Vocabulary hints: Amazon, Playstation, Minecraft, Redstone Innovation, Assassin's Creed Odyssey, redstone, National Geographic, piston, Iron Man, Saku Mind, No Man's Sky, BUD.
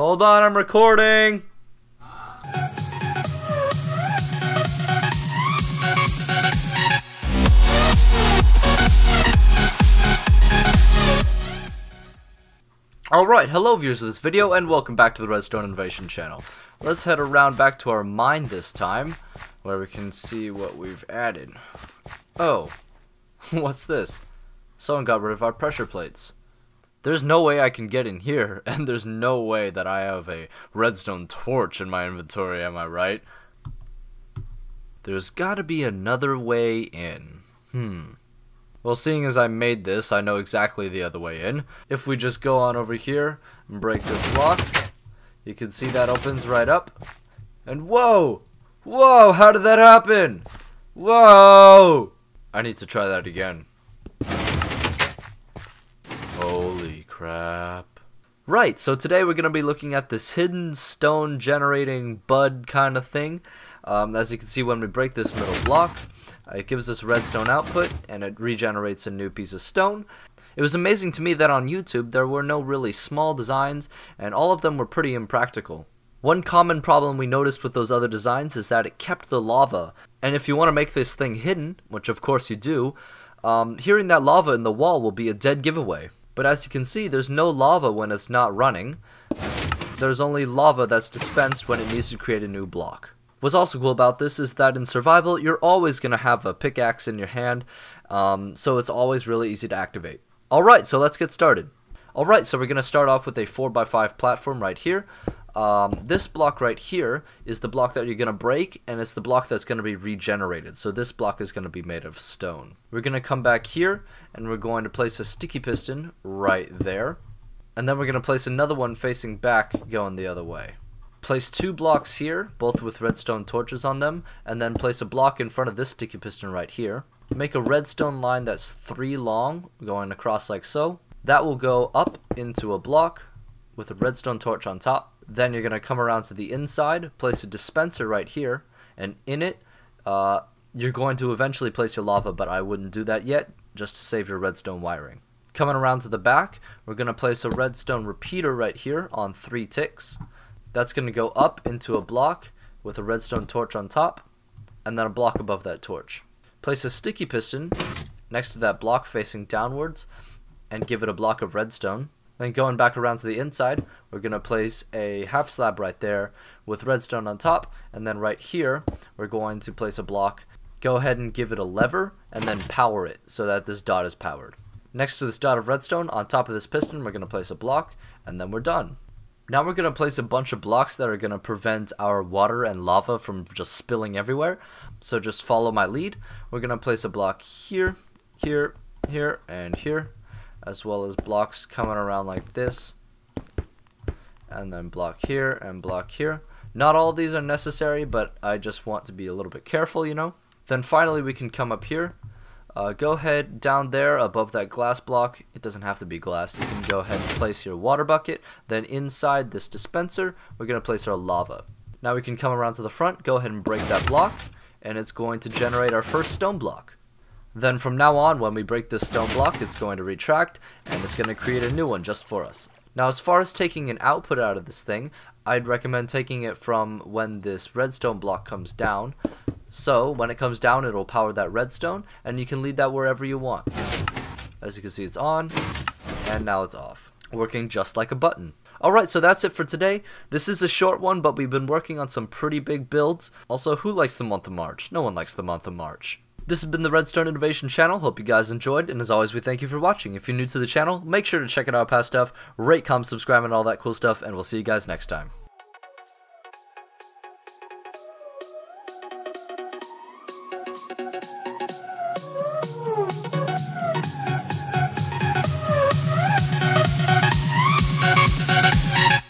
Hold on, I'm recording. Alright, hello viewers of this video and welcome back to the Redstone Innovation channel. Let's head around back to our mine this time, where we can see what we've added. Oh, what's this? Someone got rid of our pressure plates. There's no way I can get in here, and there's no way that I have a redstone torch in my inventory, am I right? There's gotta be another way in. Well, seeing as I made this, I know exactly the other way in. If we just go on over here and break this block, you can see that opens right up. And whoa! Whoa, how did that happen? Whoa! I need to try that again. Holy crap. Right, so today we're going to be looking at this hidden stone generating bud kind of thing. As you can see, when we break this middle block, it gives us redstone output and it regenerates a new piece of stone. It was amazing to me that on YouTube there were no really small designs and all of them were pretty impractical. One common problem we noticed with those other designs is that it kept the lava, and if you want to make this thing hidden, which of course you do, hearing that lava in the wall will be a dead giveaway. But as you can see, there's no lava when it's not running. There's only lava that's dispensed when it needs to create a new block. What's also cool about this is that in survival, you're always going to have a pickaxe in your hand, so it's always really easy to activate. Alright, so let's get started. Alright, so we're going to start off with a 4x5 platform right here. This block right here is the block that you're going to break, and it's the block that's going to be regenerated. So this block is going to be made of stone. We're going to come back here, and we're going to place a sticky piston right there. And then we're going to place another one facing back, going the other way. Place two blocks here, both with redstone torches on them, and then place a block in front of this sticky piston right here. Make a redstone line that's 3 long, going across like so. That will go up into a block with a redstone torch on top. Then you're going to come around to the inside, place a dispenser right here, and in it, you're going to eventually place your lava, but I wouldn't do that yet, just to save your redstone wiring. Coming around to the back, we're going to place a redstone repeater right here on 3 ticks. That's going to go up into a block with a redstone torch on top, and then a block above that torch. Place a sticky piston next to that block facing downwards, and give it a block of redstone. Then going back around to the inside, we're going to place a half slab right there with redstone on top, and then right here we're going to place a block. Go ahead and give it a lever and then power it so that this dot is powered. Next to this dot of redstone on top of this piston, we're going to place a block, and then we're done. Now we're going to place a bunch of blocks that are going to prevent our water and lava from just spilling everywhere. So just follow my lead. We're going to place a block here, here, here, and here, as well as blocks coming around like this, and then block here and block here. Not all of these are necessary, but I just want to be a little bit careful, you know. Then finally we can come up here, go ahead down there above that glass block. It doesn't have to be glass, you can go ahead and place your water bucket. Then inside this dispenser we're going to place our lava. Now we can come around to the front, go ahead and break that block, and it's going to generate our first stone block. Then from now on, when we break this stone block, it's going to retract, and it's going to create a new one just for us. Now, as far as taking an output out of this thing, I'd recommend taking it from when this redstone block comes down. So when it comes down, it'll power that redstone, and you can lead that wherever you want. As you can see, it's on, and now it's off. Working just like a button. Alright, so that's it for today. This is a short one, but we've been working on some pretty big builds. Also, who likes the month of March? No one likes the month of March. This has been the Redstone Innovation channel. Hope you guys enjoyed, and as always, we thank you for watching. If you're new to the channel, make sure to check out our past stuff, rate, comment, subscribe, and all that cool stuff, and we'll see you guys next time.